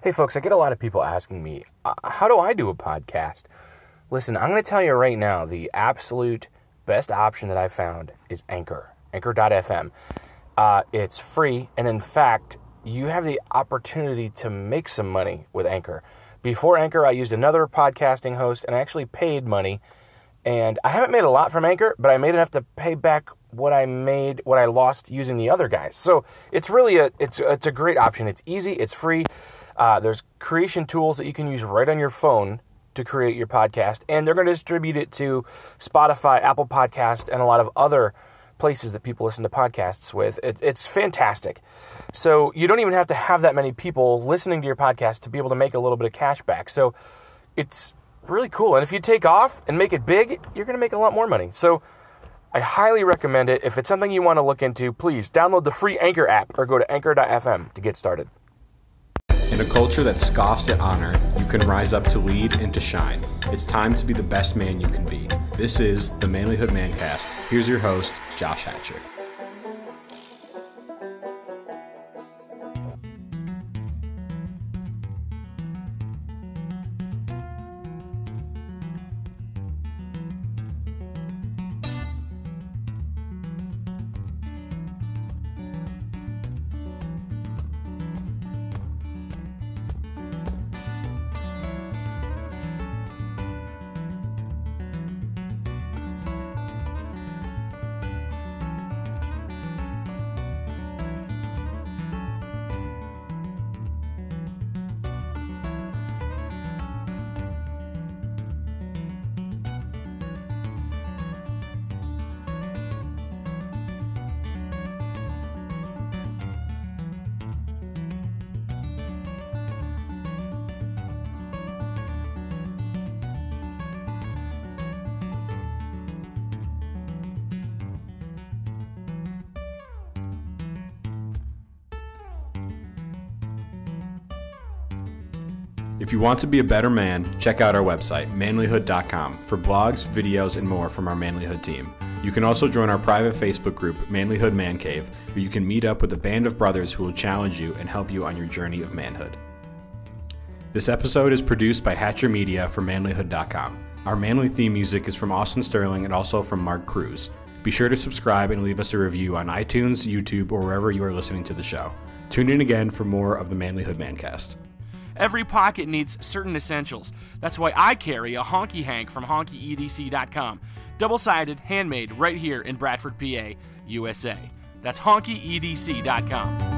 Hey folks, I get a lot of people asking me, how do I do a podcast? Listen, I'm going to tell you right now, the absolute best option that I've found is Anchor, Anchor.fm. It's free, and in fact, you have the opportunity to make some money with Anchor. Before Anchor, I used another podcasting host, and I actually paid money, and I haven't made a lot from Anchor, but I made enough to pay back what I lost using the other guys. So it's really a great option. It's easy, it's free. There's creation tools that you can use right on your phone to create your podcast, and they're going to distribute it to Spotify, Apple Podcasts, and a lot of other places that people listen to podcasts with. It's fantastic. So you don't even have to have that many people listening to your podcast to be able to make a little bit of cash back. So it's really cool. And if you take off and make it big, you're going to make a lot more money. So I highly recommend it. If it's something you want to look into, please download the free Anchor app or go to Anchor.fm to get started. In a culture that scoffs at honor, you can rise up to lead and to shine. It's time to be the best man you can be. This is the Manlihood ManCast. Here's your host, Josh Hatcher. If you want to be a better man, check out our website, manlihood.com, for blogs, videos, and more from our Manlihood team. You can also join our private Facebook group, Manlihood Man Cave, where you can meet up with a band of brothers who will challenge you and help you on your journey of manhood. This episode is produced by Hatcher Media for manlihood.com. Our manly theme music is from Austin Sterling and also from Mark Cruz. Be sure to subscribe and leave us a review on iTunes, YouTube, or wherever you are listening to the show. Tune in again for more of the Manlihood ManCast. Every pocket needs certain essentials. That's why I carry a Honky Hank from HonkyEDC.com. Double-sided, handmade, right here in Bradford, PA, USA. That's HonkyEDC.com.